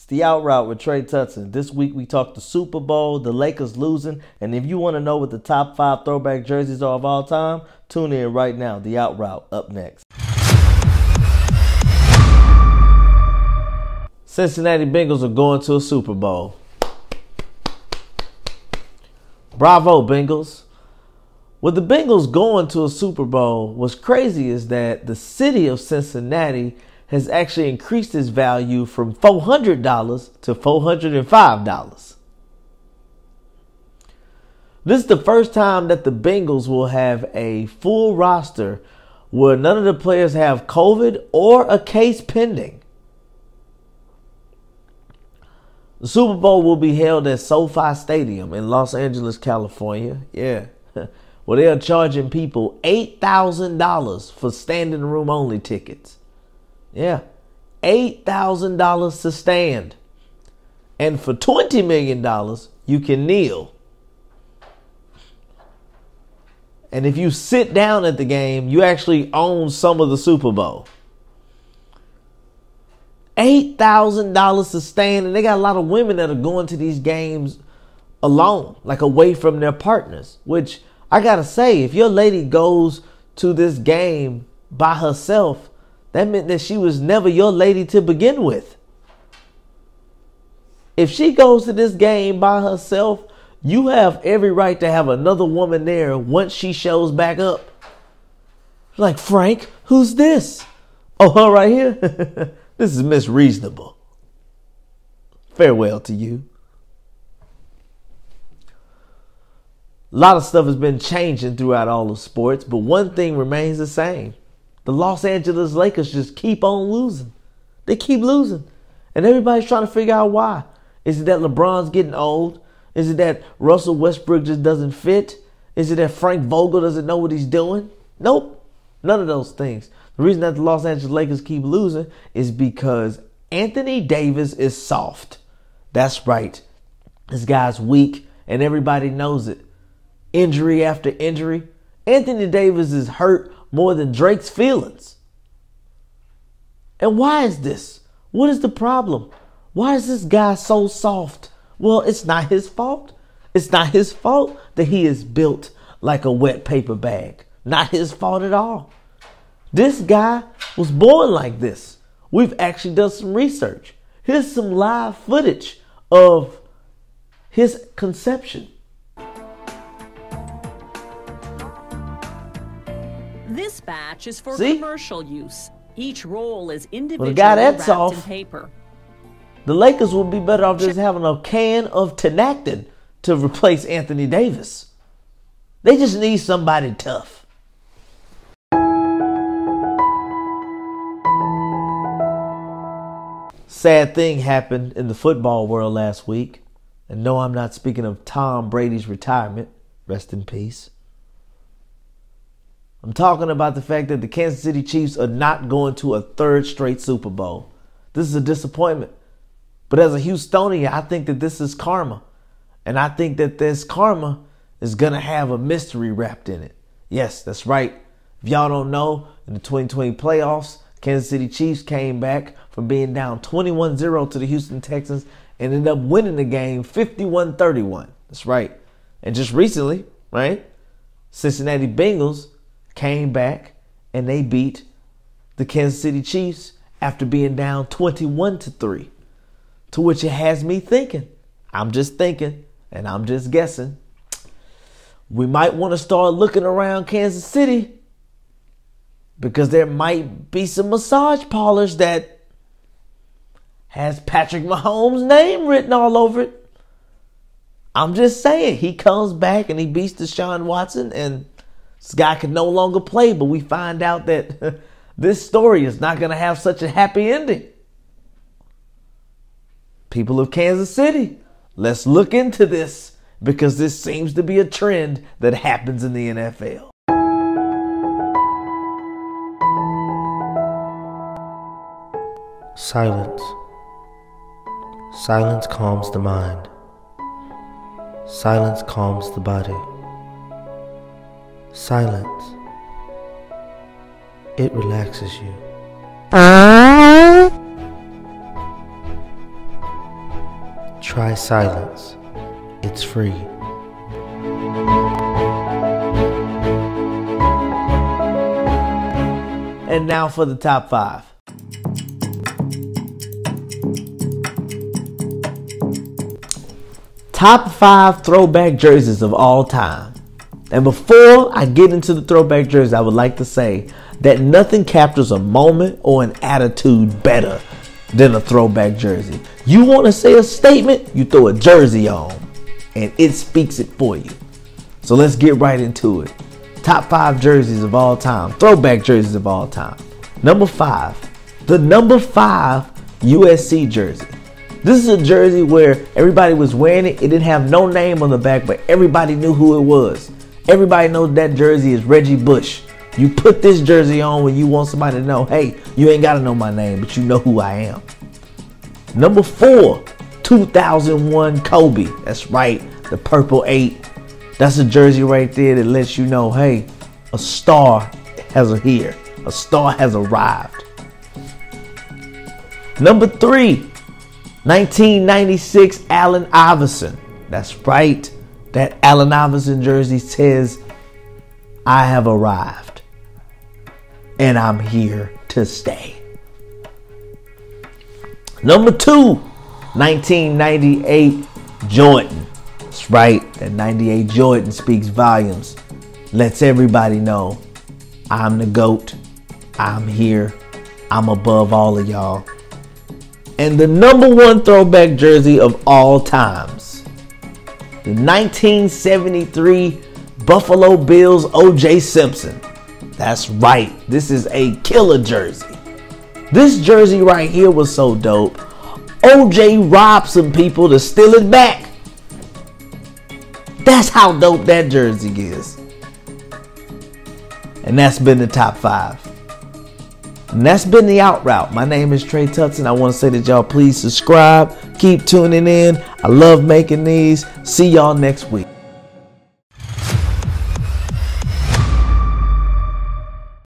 It's the OutRoute with Trey Tutson. This week we talked the Super Bowl, the Lakers losing, and if you want to know what the top 5 throwback jerseys are of all time, tune in right now. The OutRoute up next. Cincinnati Bengals are going to a Super Bowl. Bravo, Bengals. With the Bengals going to a Super Bowl, what's crazy is that the city of Cincinnati has actually increased its value from $400 to $405. This is the first time that the Bengals will have a full roster where none of the players have COVID or a case pending. The Super Bowl will be held at SoFi Stadium in Los Angeles, California. Yeah. Well, they are charging people $8,000 for standing room only tickets. Yeah, $8,000 to stand. And for $20 million, you can kneel. And if you sit down at the game, you actually own some of the Super Bowl. $8,000 to stand, and they got a lot of women that are going to these games alone, like away from their partners, which I gotta say, if your lady goes to this game by herself, that meant that she was never your lady to begin with. If she goes to this game by herself, you have every right to have another woman there once she shows back up. Like, Frank, who's this? Oh, her right here? This is Miss Reasonable. Farewell to you. A lot of stuff has been changing throughout all of sports, but one thing remains the same. The Los Angeles Lakers just keep on losing. They keep losing. And everybody's trying to figure out why. Is it that LeBron's getting old? Is it that Russell Westbrook just doesn't fit? Is it that Frank Vogel doesn't know what he's doing? Nope. None of those things. The reason that the Los Angeles Lakers keep losing is because Anthony Davis is soft. That's right. This guy's weak, and everybody knows it. Injury after injury. Anthony Davis is hurt more than Drake's feelings. And why is this? What is the problem? Why is this guy so soft? Well, it's not his fault. It's not his fault that he is built like a wet paper bag. Not his fault at all. This guy was born like this. We've actually done some research. Here's some live footage of his conception. This batch is for commercial use. Each roll is individually wrapped in paper. The Lakers would be better off just having a can of Tenactin to replace Anthony Davis. They just need somebody tough. Sad thing happened in the football world last week. And no, I'm not speaking of Tom Brady's retirement. Rest in peace. I'm talking about the fact that the Kansas City Chiefs are not going to a third straight Super Bowl. This is a disappointment. But as a Houstonian, I think that this is karma. And I think that this karma is going to have a mystery wrapped in it. Yes, that's right. If y'all don't know, in the 2020 playoffs, Kansas City Chiefs came back from being down 21-0 to the Houston Texans and ended up winning the game 51-31. That's right. And just recently, right, Cincinnati Bengals came back and they beat the Kansas City Chiefs after being down 21-3. To which it has me thinking, I'm just thinking and I'm just guessing, we might want to start looking around Kansas City because there might be some massage parlors that has Patrick Mahomes' name written all over it. I'm just saying, he comes back and he beats Deshaun Watson and this guy can no longer play, but we find out that this story is not going to have such a happy ending. People of Kansas City, let's look into this because this seems to be a trend that happens in the NFL. Silence. Silence calms the mind. Silence calms the body. Silence. It relaxes you. Try silence. It's free. And now for the top five. Top five throwback jerseys of all time. And before I get into the throwback jerseys, I would like to say that nothing captures a moment or an attitude better than a throwback jersey. You want to say a statement, you throw a jersey on, and it speaks it for you. So let's get right into it. Top five jerseys of all time, throwback jerseys of all time. Number five, the number five USC jersey. This is a jersey where everybody was wearing it. It didn't have no name on the back, but everybody knew who it was. Everybody knows that jersey is Reggie Bush. You put this jersey on when you want somebody to know, hey, you ain't got to know my name, but you know who I am. Number four, 2001 Kobe. That's right, the purple 8. That's a jersey right there that lets you know, hey, a star has here. A star has arrived. Number three, 1996 Allen Iverson. That's right. That Allen Iverson jersey says, I have arrived and I'm here to stay. Number two, 1998 Jordan. That's right. That 98 Jordan speaks volumes. Lets everybody know, I'm the GOAT. I'm here. I'm above all of y'all. And the number one throwback jersey of all times, the 1973 Buffalo Bills O.J. Simpson. That's right. This is a killer jersey. This jersey right here was so dope. O.J. robbed some people to steal it back. That's how dope that jersey is. And that's been the top five. And that's been the OutRoute. My name is Trey Tutson. I want to say that y'all please subscribe. Keep tuning in. I love making these. See y'all next week.